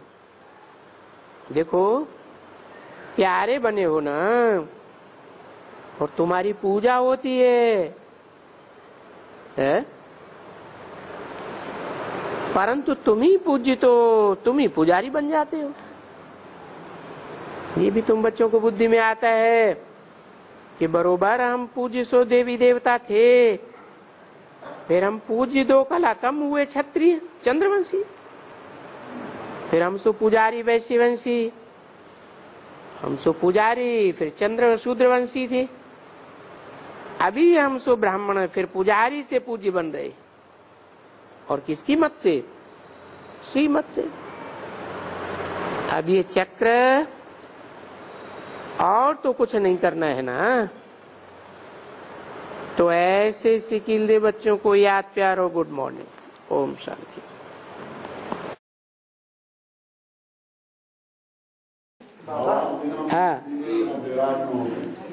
देखो प्यारे बने हो ना, और तुम्हारी पूजा होती है, परंतु तुम ही पूजित हो, तुम ही पुजारी बन जाते हो। ये भी तुम बच्चों को बुद्धि में आता है कि बरोबर हम पूज्य सो देवी देवता थे, फिर हम पूज्य दो कला कम हुए क्षत्रिय चंद्रवंशी, फिर हम सो पुजारी वैश्यवंशी, हम सो पुजारी फिर चंद्र शूद्रवंशी थे, अभी हम सो ब्राह्मण फिर पुजारी से पूज्य बन रहे, और किसकी मत से? श्री मत से। अब ये चक्र, और तो कुछ नहीं करना है ना। तो ऐसे शिकिल्दे बच्चों को याद प्यार हो। Good morning, Om Shanti. हाँ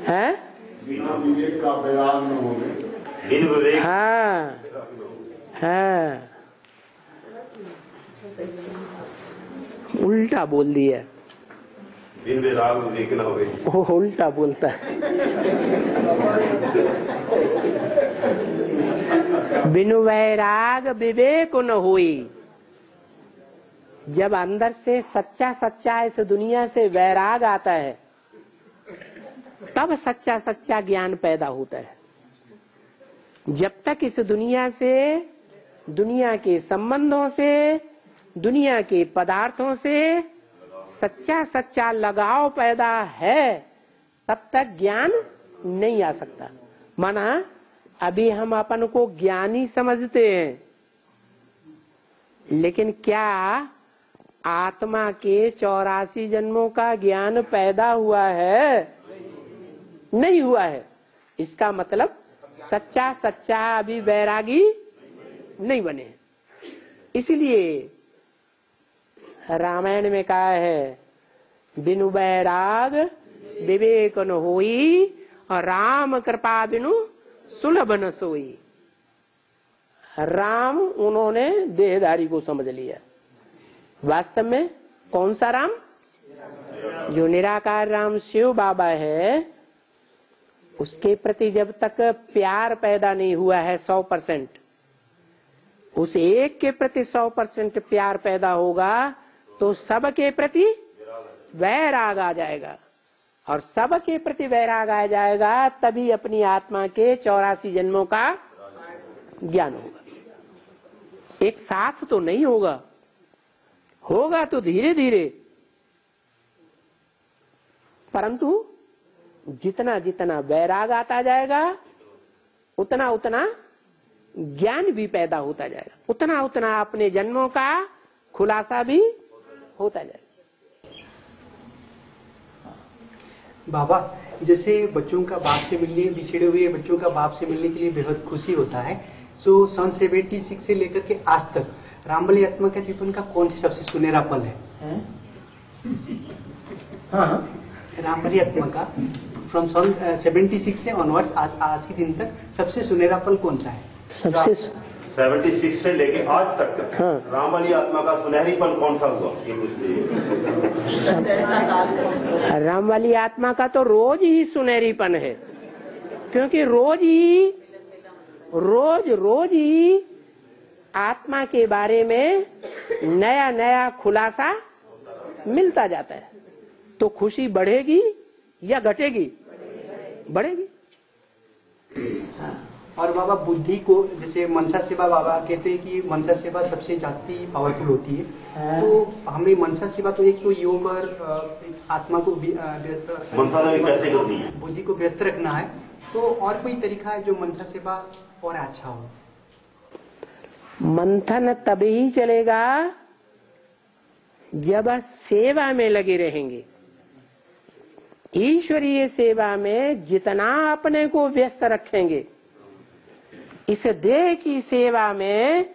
है? बिना विवेक का विराग न होवे। हाँ हाँ, उल्टा बोल दिया, बिन विराग विवेक न होवे, वो उल्टा बोलता है। बिन वैराग विवेक न हुई। जब अंदर से सच्चा सच्चा इस दुनिया से वैराग आता है, तब सच्चा सच्चा ज्ञान पैदा होता है। जब तक इस दुनिया से, दुनिया के संबंधों से, दुनिया के पदार्थों से सच्चा सच्चा लगाव पैदा है, तब तक ज्ञान नहीं आ सकता। माना अभी हम अपन को ज्ञानी समझते हैं, लेकिन क्या आत्मा के 84 जन्मों का ज्ञान पैदा हुआ है? नहीं हुआ है। इसका मतलब सच्चा सच्चा अभी वैरागी नहीं बने। इसलिए रामायण में कहा है, बिनु वैराग विवेक न होई, और राम कृपा बिनु सुलभ न सोई। राम उन्होंने देहधारी को समझ लिया। वास्तव में कौन सा राम? जो निराकार राम शिव बाबा है, उसके प्रति जब तक प्यार पैदा नहीं हुआ है 100%, उस एक के प्रति 100% प्यार पैदा होगा तो सबके प्रति वैराग आ जाएगा, और सबके प्रति वैराग आ जाएगा तभी अपनी आत्मा के 84 जन्मों का ज्ञान होगा। एक साथ तो नहीं होगा, होगा तो धीरे धीरे, परंतु जितना जितना वैराग आता जाएगा उतना उतना ज्ञान भी पैदा होता जाएगा, उतना उतना अपने जन्मों का खुलासा भी होता जाएगा। बाबा, जैसे बच्चों का बाप से मिलने, बिछड़े हुए बच्चों का बाप से मिलने के लिए बेहद खुशी होता है। सो सन 76 से लेकर के आज तक रामबली आत्मा के जीवन का कौन सा सबसे सुनहरा पल है? रामबली आत्मा का फ्रॉम सन 76 से ऑनवर्ड्स आज के दिन तक सबसे सुनहरा पल कौन सा है? सबसे 76 से लेके आज तक रामबली आत्मा का सुनहरी पल कौन सा हुआ? रामबली आत्मा का तो रोज ही सुनहरीपन है, क्योंकि रोज ही आत्मा के बारे में नया नया खुलासा मिलता जाता है। तो खुशी बढ़ेगी या घटेगी? बढ़ेगी। और बाबा, बुद्धि को जैसे मनसा सेवा, बाबा कहते हैं कि मनसा सेवा सबसे जाती पावरफुल होती है, तो हमें मनसा सेवा तो एक तो योग और आत्मा को बुद्धि को व्यस्त रखना है, तो और कोई तरीका है जो मनसा सेवा और अच्छा हो? मंथन तभी ही चलेगा जब आप सेवा में लगे रहेंगे। ईश्वरीय सेवा में जितना अपने को व्यस्त रखेंगे, इस देह की सेवा में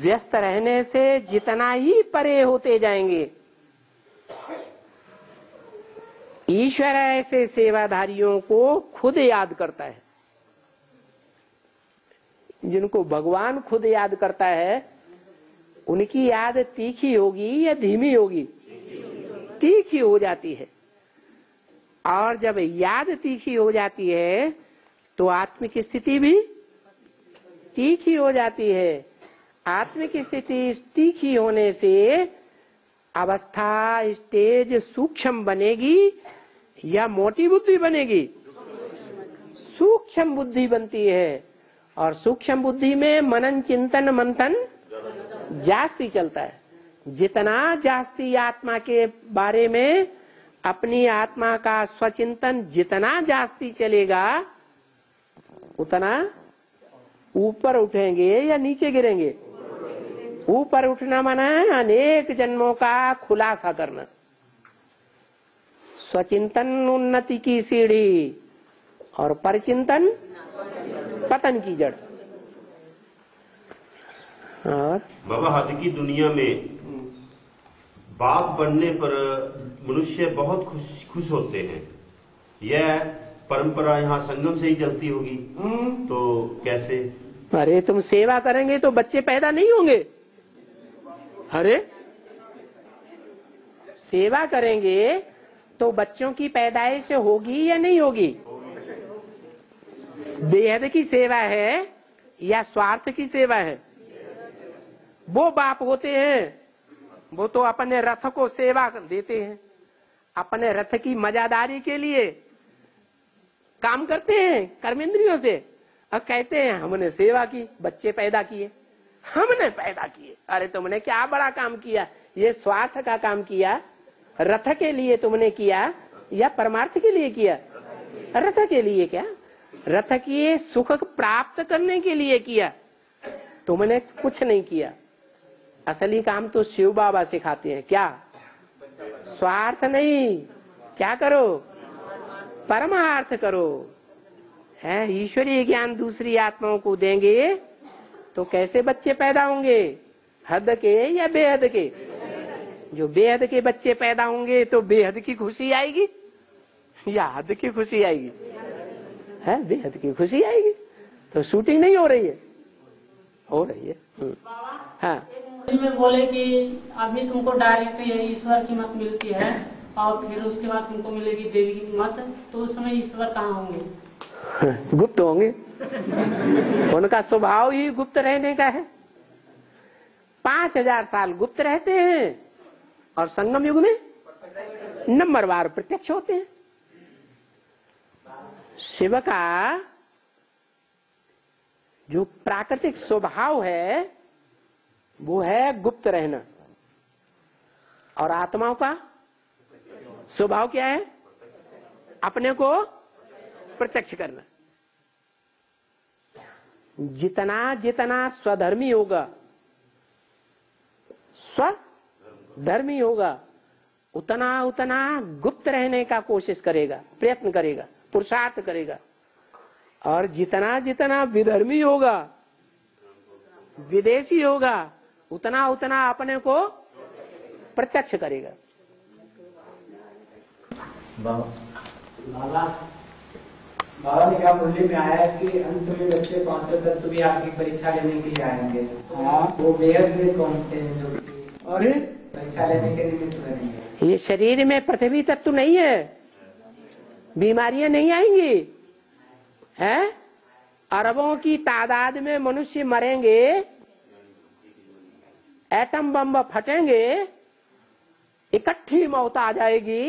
व्यस्त रहने से जितना ही परे होते जाएंगे। ईश्वर ऐसे सेवाधारियों को खुद याद करता है। जिनको भगवान खुद याद करता है, उनकी याद तीखी होगी या धीमी होगी? तीखी हो जाती है। और जब याद तीखी हो जाती है तो आत्मिक स्थिति भी तीखी हो जाती है। आत्मिक स्थिति तीखी होने से अवस्था, स्टेज सूक्ष्म बनेगी या मोटी बुद्धि बनेगी? सूक्ष्म बुद्धि बनती है। और सूक्ष्म बुद्धि में मनन, चिंतन, मंथन जास्ती चलता है। जितना जास्ती आत्मा के बारे में, अपनी आत्मा का स्वचिंतन जितना जास्ती चलेगा, उतना ऊपर उठेंगे या नीचे गिरेंगे? ऊपर उठना माना है अनेक जन्मों का खुलासा करना। स्वचिंतन उन्नति की सीढ़ी और परचिंतन पतन की जड़। और बाबा, आज की दुनिया में बाप बनने पर मनुष्य बहुत खुश होते हैं। यह परंपरा यहाँ संगम से ही चलती होगी, तो कैसे? अरे तुम सेवा करेंगे तो बच्चे पैदा नहीं होंगे। अरे सेवा करेंगे तो बच्चों की पैदाइश होगी या नहीं होगी? बेहद की सेवा है या स्वार्थ की सेवा है? वो बाप होते हैं, वो तो अपने रथ को सेवा देते हैं, अपने रथ की मजादारी के लिए काम करते हैं कर्मेंद्रियों से, और कहते हैं हमने सेवा की, बच्चे पैदा किए, हमने पैदा किए। अरे तुमने क्या बड़ा काम किया? ये स्वार्थ का काम किया? रथ के लिए तुमने किया या परमार्थ के लिए किया? रथ के लिए। क्या रथ के सुख प्राप्त करने के लिए किया? तुमने कुछ नहीं किया। असली काम तो शिव बाबा सिखाते हैं। क्या? स्वार्थ नहीं। क्या करो? परमार्थ करो। है ईश्वरीय ज्ञान दूसरी आत्माओं को देंगे तो कैसे बच्चे पैदा होंगे? हद के या बेहद के? जो बेहद के बच्चे पैदा होंगे तो बेहद की खुशी आएगी या हद की खुशी आएगी? है बेहद की खुशी आएगी। तो शूटिंग नहीं हो रही है, हो रही है। हाँ, में बोले कि अभी तुमको डायरेक्ट ईश्वर की मत मिलती है और फिर उसके बाद तुमको मिलेगी देवी की मत, तो उस समय ईश्वर कहाँ होंगे? गुप्त होंगे। उनका स्वभाव ही गुप्त रहने का है। 5000 साल गुप्त रहते हैं और संगम युग में नंबरवार प्रत्यक्ष होते हैं। शिव का जो प्राकृतिक स्वभाव है वो है गुप्त रहना, और आत्माओं का स्वभाव क्या है? अपने को प्रत्यक्ष करना। जितना जितना स्वधर्मी होगा, स्वधर्मी होगा, उतना उतना गुप्त रहने का कोशिश करेगा, प्रयत्न करेगा, पुरुषार्थ करेगा। और जितना जितना विधर्मी होगा, विदेशी होगा, उतना उतना अपने को प्रत्यक्ष करेगा। बाबा ने क्या मुरली में आया कि अंत में बच्चे 510 भी आपकी परीक्षा लेने के लिए आएंगे। वो बेहद में कौन से हैं जो अरे परीक्षा लेने के लिए निमित्त? ये शरीर में पृथ्वी तत्व नहीं है, बीमारियां नहीं आएंगी। है अरबों की तादाद में मनुष्य मरेंगे, एटम बम फटेंगे, इकट्ठी मौत आ जाएगी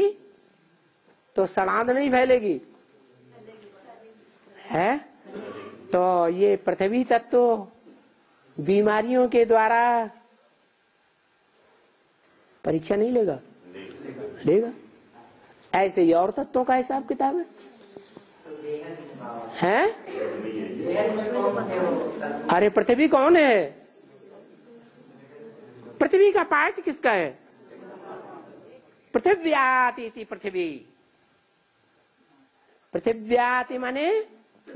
तो सड़ांध नहीं फैलेगी। है तो ये पृथ्वी तत्व बीमारियों के द्वारा परीक्षा नहीं लेगा, लेगा। ऐसे ही और तत्वों का हिसाब किताब है। अरे पृथ्वी कौन है? पृथ्वी का पार्ट किसका है? पृथिव्याति। पृथ्वी, पृथिव्याति माने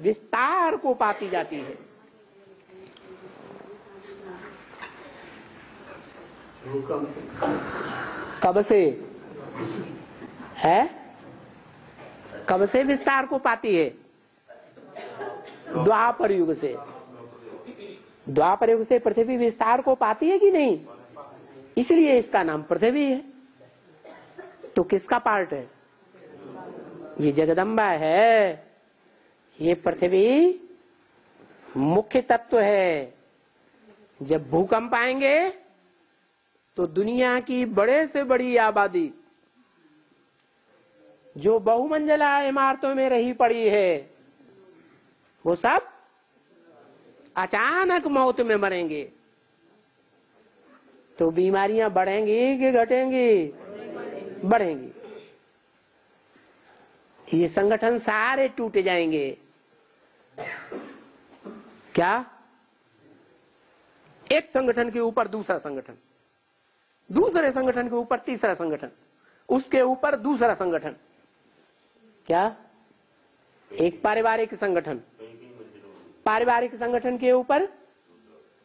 विस्तार को पाती जाती है। कब से है? कब से विस्तार को पाती है? द्वापर युग से। द्वापर युग से पृथ्वी विस्तार को पाती है कि नहीं, इसलिए इसका नाम पृथ्वी है। तो किसका पार्ट है? ये जगदम्बा है। ये पृथ्वी मुख्य तत्व है। जब भूकंप आएंगे तो दुनिया की बड़े से बड़ी आबादी जो बहुमंजिला इमारतों में रही पड़ी है, वो सब अचानक मौत में मरेंगे। तो बीमारियां बढ़ेंगी कि घटेंगी? बढ़ेंगी। ये संगठन सारे टूट जाएंगे। क्या? एक संगठन के ऊपर दूसरा संगठन, दूसरे संगठन के ऊपर तीसरा संगठन, उसके ऊपर दूसरा संगठन। क्या? एक पारिवारिक संगठन, पारिवारिक संगठन के ऊपर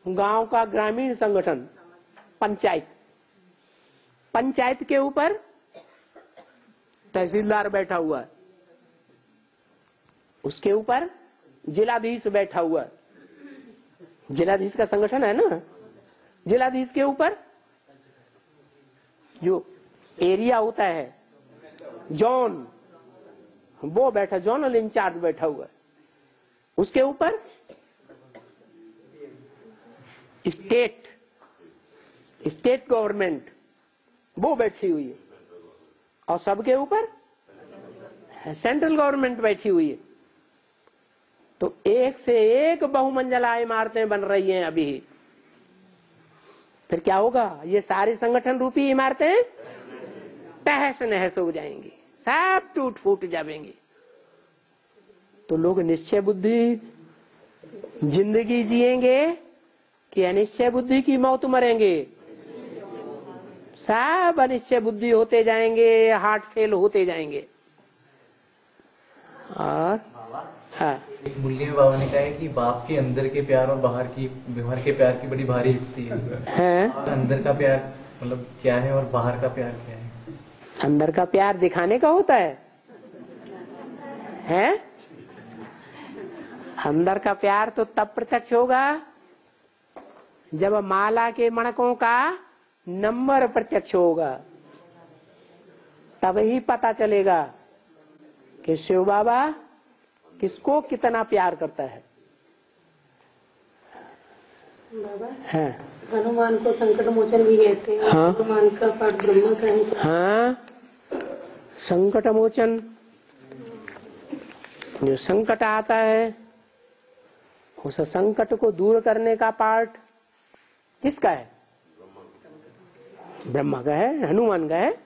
गांव का ग्रामीण संगठन पंचायत, पंचायत के ऊपर तहसीलदार बैठा हुआ है, उसके ऊपर जिलाधीश बैठा हुआ है। जिलाधीश का संगठन है ना। जिलाधीश के ऊपर जो एरिया होता है जोन, वो बैठा, जोनल इंचार्ज बैठा हुआ है। उसके ऊपर स्टेट, स्टेट गवर्नमेंट, वो बैठी हुई है। और सबके ऊपर सेंट्रल गवर्नमेंट बैठी हुई है। तो एक से एक बहुमंजिला इमारतें बन रही हैं अभी। फिर क्या होगा? ये सारी संगठन रूपी इमारतें तहस नहस हो जाएंगी, सब टूट फूट जाएंगे। तो लोग निश्चय बुद्धि जिंदगी जिएंगे कि अनिश्चय बुद्धि की मौत मरेंगे? सब अनिश्चय बुद्धि होते जाएंगे, हार्ट फेल होते जाएंगे। और हाँ, एक मुल्ले बाबा ने कहा है कि बाप के अंदर के प्यार और बाहर के प्यार की बड़ी भारी युक्ति है। अंदर का प्यार मतलब क्या है और बाहर का प्यार क्या है? अंदर का प्यार दिखाने का होता है, हैं? अंदर का प्यार तो तब प्रत्यक्ष होगा जब माला के मणकों का नंबर प्रत्यक्ष होगा। तब ही पता चलेगा कि शिव बाबा किसको कितना प्यार करता है। बाबा हाँ, हनुमान को संकट मोचन भी कहते हैं। हाँ, हनुमान का पाठ ब्रह्मा का है। हाँ, संकट मोचन। जो संकट आता है उस संकट को दूर करने का पाठ किसका है? ब्रह्मा का है, हनुमान का है।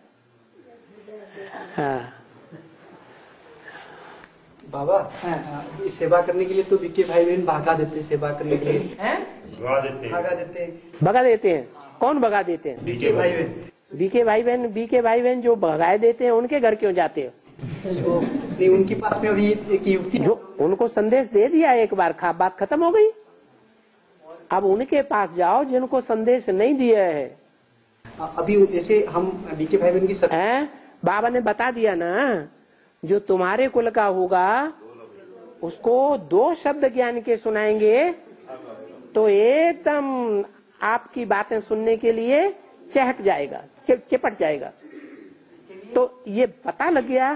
हाँ बाबा, सेवा करने के लिए तो बिक्के भाई बहन भगा देते हैं। सेवा करने के लिए भगा देते हैं। कौन भगा देते हैं? बिक्के भाई बहन। बिक्के भाई बहन जो भगाए देते हैं, उनके घर क्यों जाते हो? नहीं, उनके पास में अभी एक युक्ति है। उनको संदेश दे दिया एक बार, बात खत्म हो गई। अब उनके पास जाओ जिनको संदेश नहीं दिया है। अभी जैसे हम बिक्के भाई बहन की बाबा ने बता दिया ना, जो तुम्हारे कुल का होगा उसको 2 शब्द ज्ञान के सुनाएंगे तो एकदम आपकी बातें सुनने के लिए चहक जाएगा, चिपट जाएगा। तो ये पता लग गया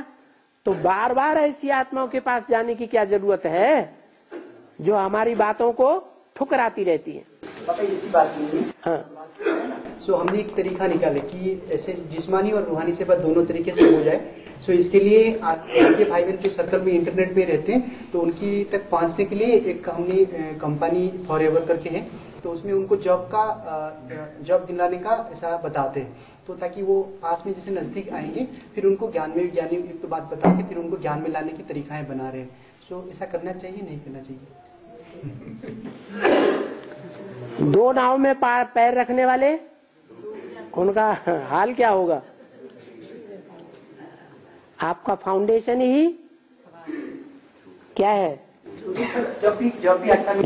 तो बार बार ऐसी आत्माओं के पास जाने की क्या जरूरत है जो हमारी बातों को ठुकराती रहती है। इसी बात नहीं है। हाँ, सो हमने एक तरीका निकाले कि ऐसे जिस्मानी और रूहानी सेवा दोनों तरीके से हो जाए। सो इसके लिए आपके भाई बहन जो सर्कल में इंटरनेट पे रहते हैं तो उनकी तक पहुंचने के लिए एक हमने कंपनी फॉरएवर करके है, तो उसमें उनको जॉब दिलाने का ऐसा बताते हैं, तो ताकि वो पास में जैसे नजदीक आएंगे, फिर उनको ज्ञान में ज्ञानी तो बात बता के फिर उनको ज्ञान में लाने की तरीकाएं बना रहे हैं। सो ऐसा करना चाहिए, नहीं करना चाहिए? दो नाव में पैर रखने वाले उनका हाल क्या होगा? आपका फाउंडेशन ही क्या है?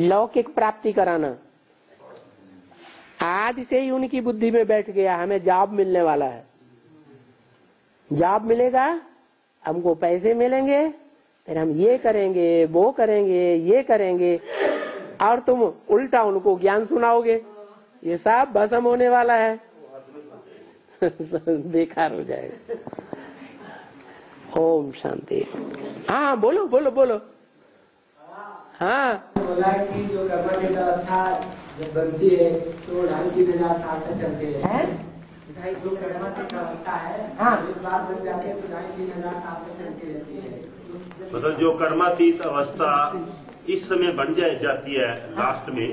लौकिक प्राप्ति कराना। आज से ही उनकी बुद्धि में बैठ गया हमें जॉब मिलने वाला है, जॉब मिलेगा, हमको पैसे मिलेंगे, फिर हम ये करेंगे, वो करेंगे, ये करेंगे, और तुम उल्टा उनको ज्ञान सुनाओगे। ये सब भस्म होने वाला है। बेकार हो जाएगा। ओम शांति। हाँ बोलो बोलो बोलो। हाँ बोला कि जो कर्मा के साथ था जब बनती है तो ढाई की चलते हैं, जो कर्मा की अवस्था है हाँ एक बार बन जाते हैं तो ढाई की चलती रहती है। मतलब जो कर्मातीत अवस्था इस समय बन जाती है लास्ट में,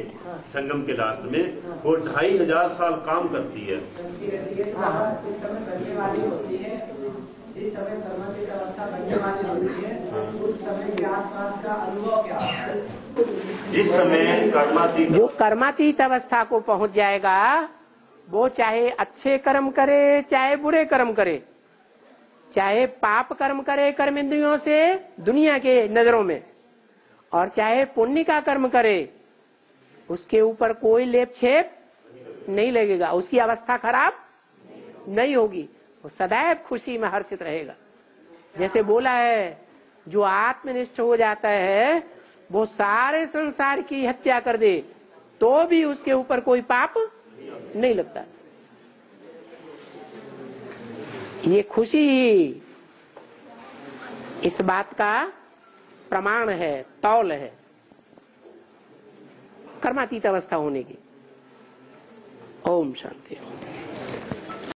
संगम के लास्ट में, वो 2500 साल काम करती है। जिस समय कर्मातीत, जो कर्मातीत अवस्था को पहुंच जाएगा वो चाहे अच्छे कर्म करे चाहे बुरे कर्म करे, चाहे पाप कर्म करे कर्मेंद्रियों से दुनिया के नजरों में, और चाहे पुण्य का कर्म करे, उसके ऊपर कोई लेप छेप नहीं लगेगा, उसकी अवस्था खराब नहीं होगी, वो सदैव खुशी में हर्षित रहेगा। जैसे बोला है जो आत्मनिष्ठ हो जाता है वो सारे संसार की हत्या कर दे तो भी उसके ऊपर कोई पाप नहीं लगता। ये खुशी इस बात का प्रमाण है, तौल है कर्मातीत अवस्था होने की। ओम शांति।